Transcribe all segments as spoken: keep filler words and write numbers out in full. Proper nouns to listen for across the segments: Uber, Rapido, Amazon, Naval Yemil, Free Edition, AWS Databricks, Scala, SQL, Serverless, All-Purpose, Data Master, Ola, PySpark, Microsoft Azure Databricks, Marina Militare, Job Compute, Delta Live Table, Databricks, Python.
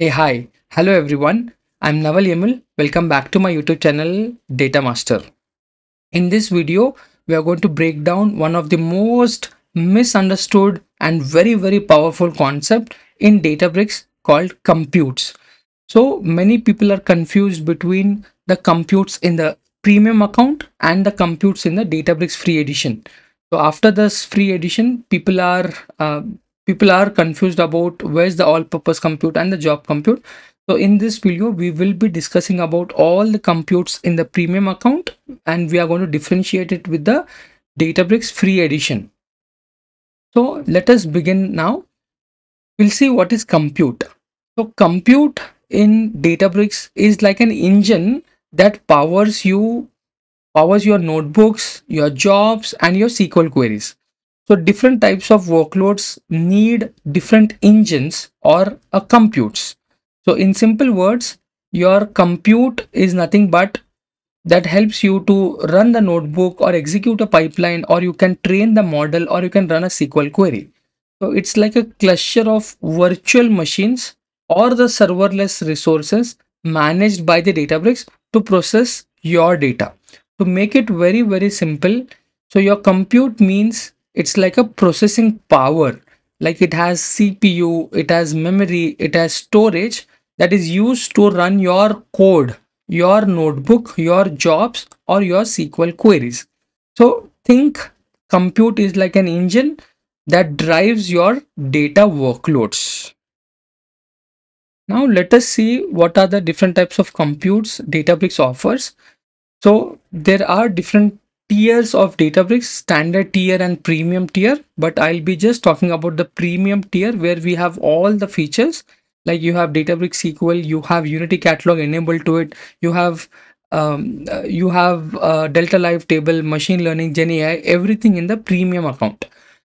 Hey, hi. Hello, everyone. I'm Naval Yemil. Welcome back to my YouTube channel, Data Master. In this video, we are going to break down one of the most misunderstood and very, very powerful concept in Databricks called computes. So many people are confused between the computes in the premium account and the computes in the Databricks free edition. So after this free edition, people are uh, People are confused about where's the all-purpose compute and the job compute. So in this video, we will be discussing about all the computes in the premium account, and we are going to differentiate it with the Databricks free edition. So let us begin now. We'll see what is compute. So compute in Databricks is like an engine that powers you, powers your notebooks, your jobs, and your S Q L queries. So different types of workloads need different engines or uh, computes. So in simple words, your compute is nothing but that helps you to run the notebook or execute a pipeline, or you can train the model, or you can run a S Q L query. So it's like a cluster of virtual machines or the serverless resources managed by the Databricks to process your data. To make it very, very simple, so your compute means it's like a processing power, like it has C P U, it has memory, it has storage that is used to run your code, your notebook, your jobs, or your S Q L queries. So think compute is like an engine that drives your data workloads. Now let us see what are the different types of computes Databricks offers. So there are different tiers of Databricks: standard tier and premium tier, but I'll be just talking about the premium tier, where we have all the features, like you have Databricks S Q L, you have Unity Catalog enabled to it, you have um, you have uh, Delta Live Table, machine learning, Gen A I, everything in the premium account.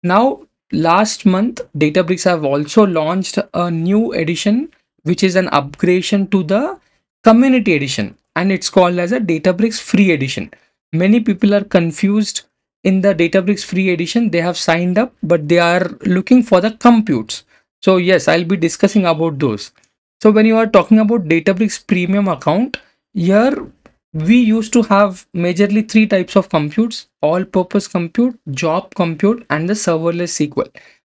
Now last month Databricks have also launched a new edition, which is an upgradation to the community edition, and it's called as a Databricks free edition. Many people are confused. In the Databricks free edition, they have signed up, but they are looking for the computes. So yes, I'll be discussing about those. So when you are talking about Databricks premium account, here we used to have majorly three types of computes: all-purpose compute, job compute, and the serverless S Q L.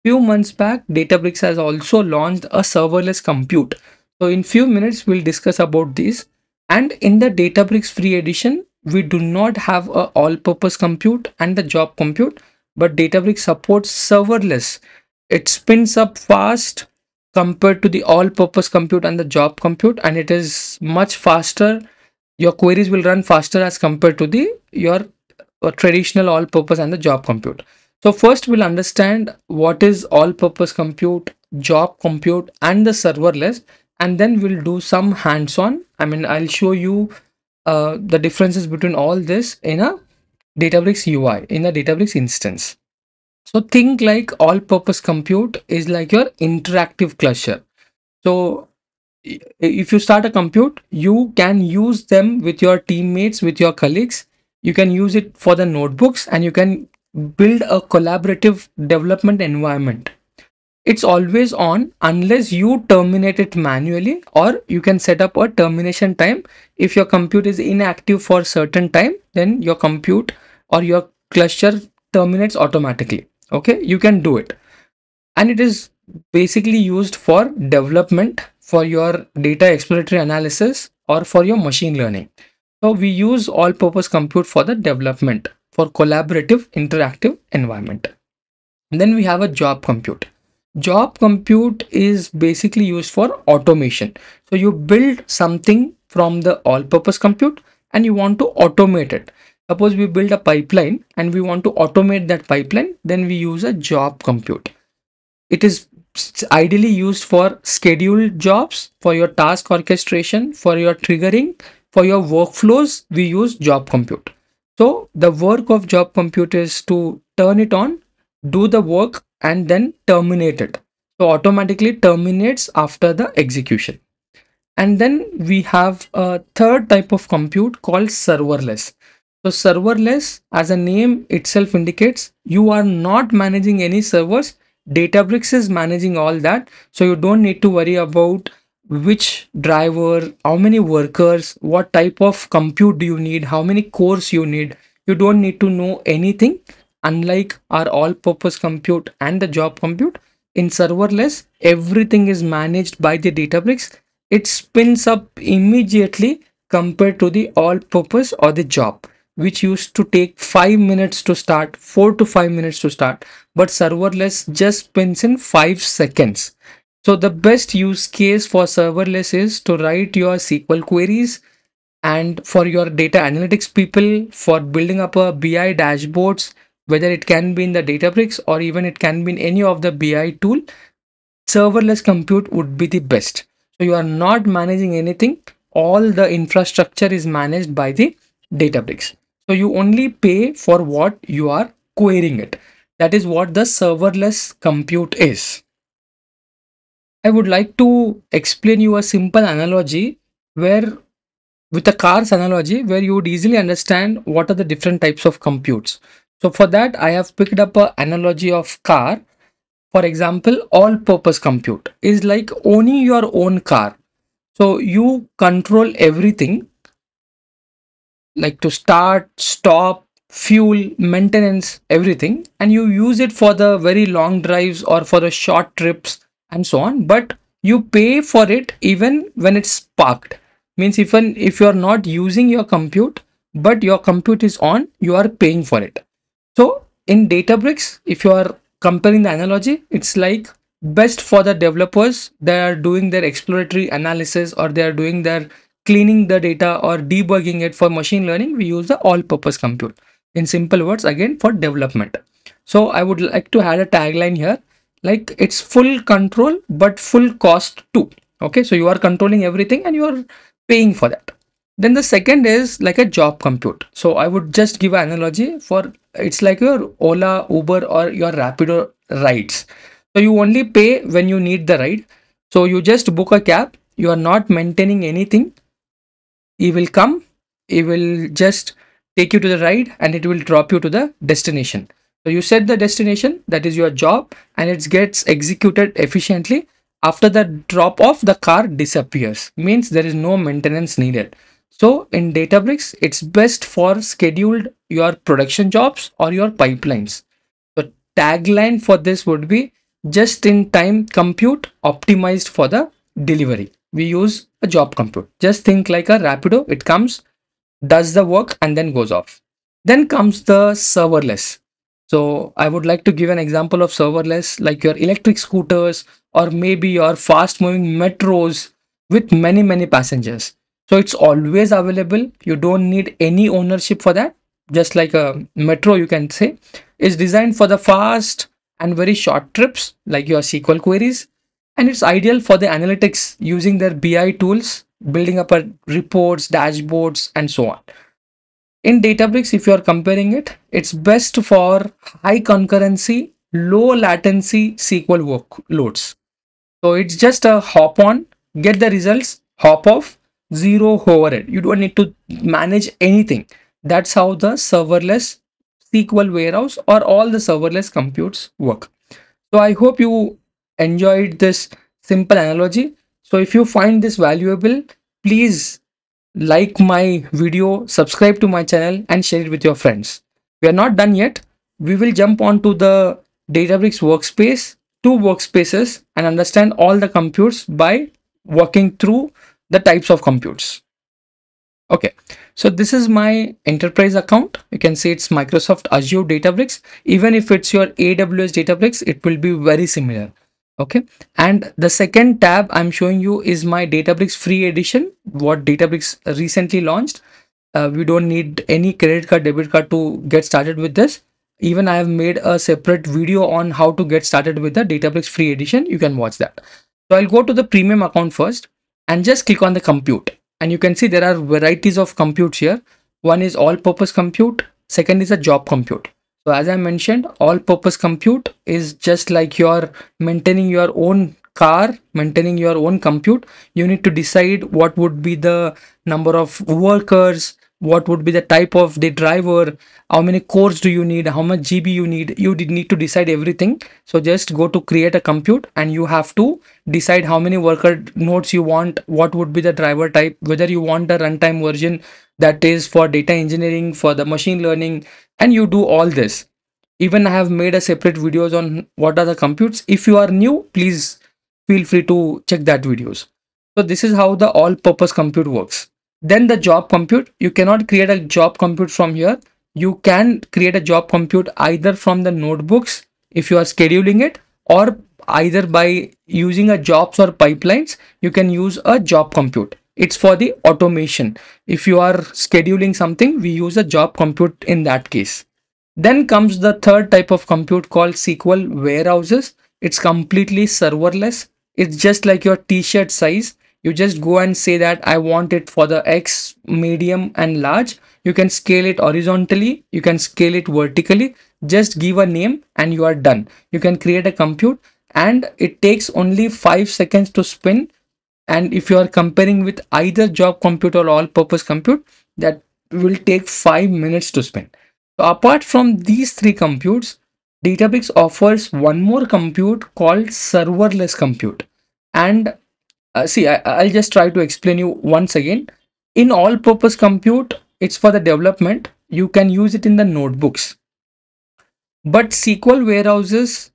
Few months back, Databricks has also launched a serverless compute. So in few minutes, we'll discuss about these. And in the Databricks free edition, we do not have a all-purpose compute and the job compute, but Databricks supports serverless. It spins up fast compared to the all-purpose compute and the job compute, and it is much faster. Your queries will run faster as compared to the your uh, traditional all-purpose and the job compute. So first we'll understand what is all-purpose compute, job compute, and the serverless, and then we'll do some hands-on. I mean, I'll show you Uh, the differences between all this in a Databricks U I, in a Databricks instance. So think like all-purpose compute is like your interactive cluster. So if you start a compute, you can use them with your teammates, with your colleagues. You can use it for the notebooks, and you can build a collaborative development environment. It's always on unless you terminate it manually, or you can set up a termination time. If your compute is inactive for a certain time, then your compute or your cluster terminates automatically. Okay, you can do it. And it is basically used for development, for your data exploratory analysis, or for your machine learning. So we use all-purpose compute for the development, for collaborative, interactive environment. And then we have a job compute. Job compute is basically used for automation. So you build something from the all-purpose compute and you want to automate it. Suppose we build a pipeline and we want to automate that pipeline, then we use a job compute. It is ideally used for scheduled jobs, for your task orchestration, for your triggering, for your workflows. We use job compute. So the work of job compute is to turn it on, do the work, and then terminate it. So automatically terminates after the execution. And then we have a third type of compute called serverless. So serverless, as a name itself indicates, you are not managing any servers. Databricks is managing all that. So you don't need to worry about which driver, how many workers, what type of compute do you need, how many cores you need. You don't need to know anything. Unlike our all-purpose compute and the job compute, in serverless, everything is managed by the Databricks. It spins up immediately compared to the all-purpose or the job, which used to take five minutes to start, four to five minutes to start. But serverless just spins in five seconds. So the best use case for serverless is to write your S Q L queries and for your data analytics people, for building up a B I dashboards, whether it can be in the Databricks or even it can be in any of the B I tool, serverless compute would be the best. So you are not managing anything. All the infrastructure is managed by the Databricks. So you only pay for what you are querying it. That is what the serverless compute is. I would like to explain you a simple analogy where with a car's analogy where you would easily understand what are the different types of computes. So for that, I have picked up an analogy of car. For example, all-purpose compute is like owning your own car. So you control everything, like to start, stop, fuel, maintenance, everything. And you use it for the very long drives or for the short trips and so on. But you pay for it even when it's parked. Means even if you are not using your compute, but your compute is on, you are paying for it. So in Databricks, if you are comparing the analogy, it's like best for the developers. They are doing their exploratory analysis or they are doing their cleaning the data or debugging it for machine learning. We use the all-purpose compute. In simple words, again, for development. So I would like to add a tagline here, like it's full control, but full cost too. Okay, so you are controlling everything and you are paying for that. Then the second is like a job compute. So I would just give an analogy for it's like your Ola, Uber or your Rapido rides. So you only pay when you need the ride. So you just book a cab. You are not maintaining anything. He will come. He will just take you to the ride and it will drop you to the destination. So you set the destination. That is your job and it gets executed efficiently. After the drop off, the car disappears. Means there is no maintenance needed. So in Databricks, it's best for scheduled your production jobs or your pipelines. The tagline for this would be just in time compute optimized for the delivery. We use a job compute. Just think like a Rapido. It comes, does the work and then goes off. Then comes the serverless. So I would like to give an example of serverless like your electric scooters or maybe your fast moving metros with many, many passengers. So it's always available. You don't need any ownership for that. Just like a metro, you can say it's designed for the fast and very short trips like your S Q L queries. And it's ideal for the analytics using their B I tools, building up a reports, dashboards and so on. In Databricks, if you are comparing it, it's best for high concurrency, low latency S Q L workloads. So it's just a hop on, get the results, hop off. Zero overhead. You don't need to manage anything. That's how the serverless S Q L warehouse or all the serverless computes work. So I hope you enjoyed this simple analogy. So if you find this valuable, please like my video, subscribe to my channel and share it with your friends. We are not done yet. We will jump onto the Databricks workspace, two workspaces and understand all the computes by walking through the types of computes. Okay, so this is my enterprise account. You can see it's Microsoft Azure Databricks. Even if it's your A W S Databricks, it will be very similar. Okay, and the second tab I'm showing you is my Databricks free edition, what Databricks recently launched. Uh, we don't need any credit card, debit card to get started with this. Even I have made a separate video on how to get started with the Databricks free edition. You can watch that. So I'll go to the premium account first. And just click on the compute and you can see there are varieties of computes here. One is all-purpose compute. Second is a job compute. So as I mentioned, all-purpose compute is just like you're maintaining your own car, maintaining your own compute. You need to decide what would be the number of workers, what would be the type of the driver, how many cores do you need, how much G B you need. You did need to decide everything. So just go to create a compute and you have to decide how many worker nodes you want, what would be the driver type, whether you want the runtime version that is for data engineering, for the machine learning, and you do all this. Even I have made a separate videos on what are the computes. If you are new, please feel free to check that videos. So this is how the all-purpose compute works. Then the job compute, you cannot create a job compute from here. You can create a job compute either from the notebooks if you are scheduling it, or either by using a jobs or pipelines, you can use a job compute. It's for the automation. If you are scheduling something, we use a job compute in that case. Then comes the third type of compute called S Q L warehouses. It's completely serverless. It's just like your t-shirt size. You just go and say that I want it for the X, medium and large. You can scale it horizontally. You can scale it vertically. Just give a name and you are done. You can create a compute and it takes only five seconds to spin. And if you are comparing with either job compute or all-purpose compute, that will take five minutes to spin. So apart from these three computes, Databricks offers one more compute called serverless compute. And uh, see, I, I'll just try to explain you once again. In all-purpose compute, it's for the development. You can use it in the notebooks. But S Q L warehouses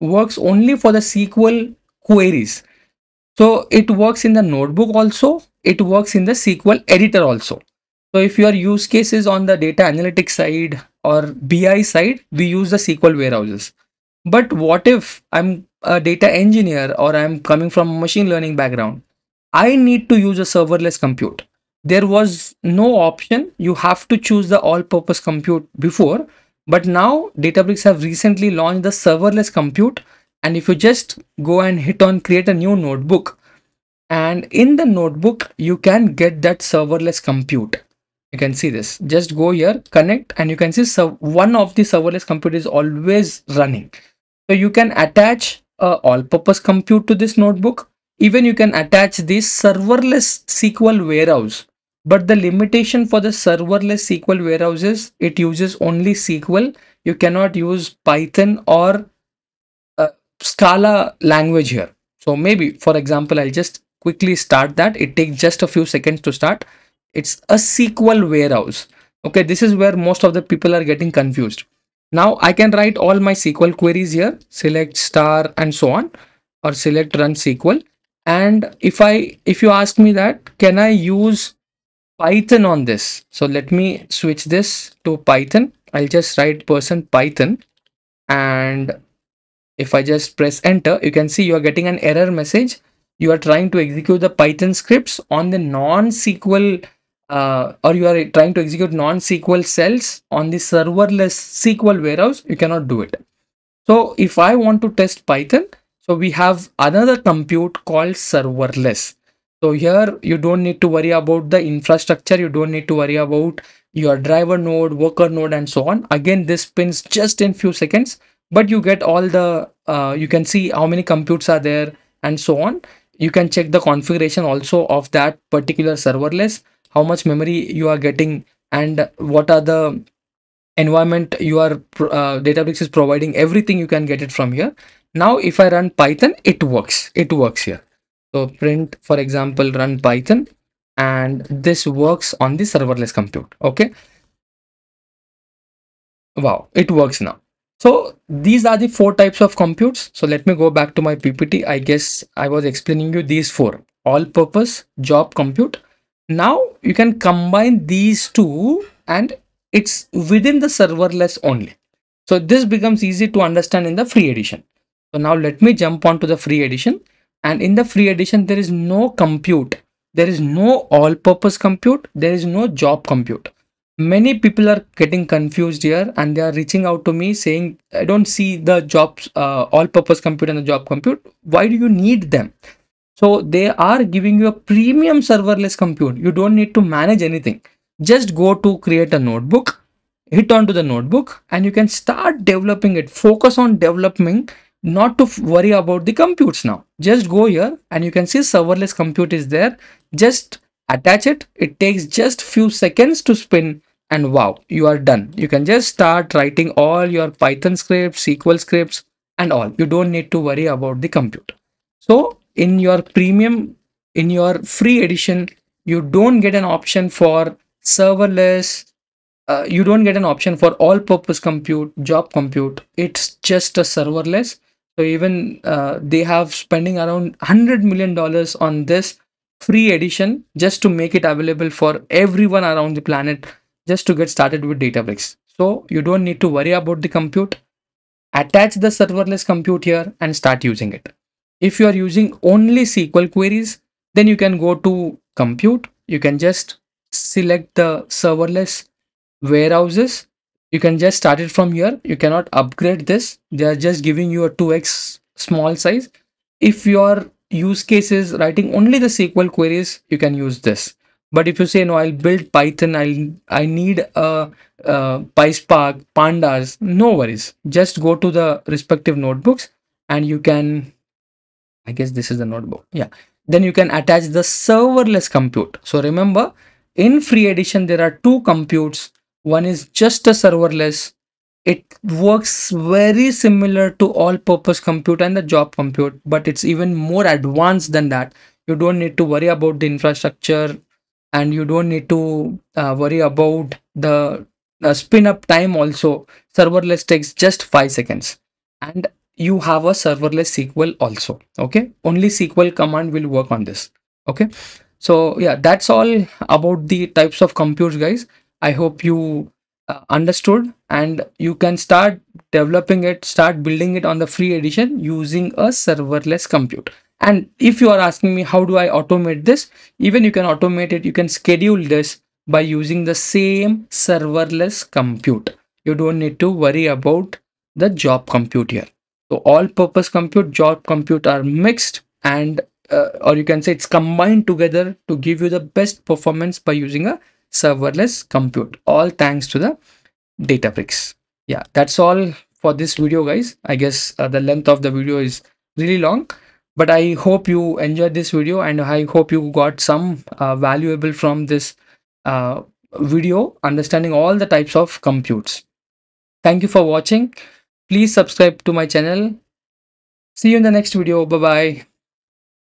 works only for the S Q L queries. So it works in the notebook also. It works in the S Q L editor also. So if your use case is on the data analytics side or B I side, we use the S Q L warehouses. But what if I'm a data engineer or I'm coming from a machine learning background? I need to use a serverless compute. There was no option. You have to choose the all-purpose compute before. But now Databricks have recently launched the serverless compute. And if you just go and hit on create a new notebook, and in the notebook, you can get that serverless compute. You can see this, just go here, connect, and you can see so one of the serverless compute is always running. So you can attach uh, all-purpose compute to this notebook. Even you can attach this serverless S Q L warehouse, but the limitation for the serverless S Q L warehouse is it uses only S Q L. You cannot use Python or uh, Scala language here. So maybe, for example, I'll just quickly start that. It takes just a few seconds to start. It's a S Q L warehouse. Okay, this is where most of the people are getting confused. Now I can write all my S Q L queries here, select star and so on, or select run S Q L. And if I, if you ask me that, can I use Python on this? So let me switch this to Python. I'll just write person Python. And if I just press enter, you can see you are getting an error message. You are trying to execute the Python scripts on the non-S Q L Uh, or you are trying to execute non-S Q L cells on the serverless S Q L warehouse, you cannot do it. So if I want to test Python, so we have another compute called serverless. So here you don't need to worry about the infrastructure. You don't need to worry about your driver node, worker node, and so on. Again, this spins just in few seconds, but you get all the, uh, you can see how many computes are there and so on. You can check the configuration also of that particular serverless, how much memory you are getting and what are the environment you are uh, Databricks is providing. Everything you can get it from here. Now if I run Python, it works. It works here. So print, for example, run Python, and this works on the serverless compute. Okay. Wow, it works now. So these are the four types of computes. So let me go back to my P P T. I guess I was explaining you these four: all-purpose, job compute. Now you can combine these two and it's within the serverless only. So this becomes easy to understand in the free edition. So now let me jump on to the free edition, and in the free edition, there is no compute. There is no all-purpose compute. There is no job compute. Many people are getting confused here and they are reaching out to me saying, I don't see the jobs, uh, all-purpose compute and the job compute. Why do you need them? So they are giving you a premium serverless compute. You don't need to manage anything. Just go to create a notebook, hit onto the notebook, and you can start developing it. Focus on developing, not to worry about the computes now. Just go here and you can see serverless compute is there. Just attach it. It takes just few seconds to spin and wow, you are done. You can just start writing all your Python scripts, S Q L scripts and all. You don't need to worry about the computer. So in your premium, in your free edition, you don't get an option for serverless. Uh, you don't get an option for all purpose compute, job compute. It's just a serverless. So even uh, they have spending around one hundred million dollars on this free edition just to make it available for everyone around the planet just to get started with Databricks. So you don't need to worry about the compute. Attach the serverless compute here and start using it. If you are using only S Q L queries, then you can go to compute. You can just select the serverless warehouses. You can just start it from here. You cannot upgrade this. They are just giving you a two X small size. If your use case is writing only the S Q L queries, you can use this. But if you say, no, I'll build Python, I'll, I need a, a PySpark, Pandas, no worries. Just go to the respective notebooks and you can, I guess this is the notebook. Yeah. Then you can attach the serverless compute. So remember, in free edition, there are two computes. One is just a serverless. It works very similar to all purpose compute and the job compute, but it's even more advanced than that. You don't need to worry about the infrastructure and you don't need to uh, worry about the uh, spin up time also. Serverless takes just five seconds and you have a serverless S Q L also. Okay. Only S Q L command will work on this. Okay. So yeah, that's all about the types of computes, guys. I hope you uh, understood and you can start developing it, start building it on the free edition using a serverless compute. And if you are asking me, how do I automate this? Even you can automate it. You can schedule this by using the same serverless compute. You don't need to worry about the job compute here. So all purpose compute, job compute are mixed and uh, or you can say it's combined together to give you the best performance by using a serverless compute, all thanks to the Databricks. Yeah, that's all for this video, guys. I guess uh, the length of the video is really long, but I hope you enjoyed this video and I hope you got some uh, valuable from this uh, video, understanding all the types of computes. Thank you for watching. Please subscribe to my channel. See you in the next video. Bye bye.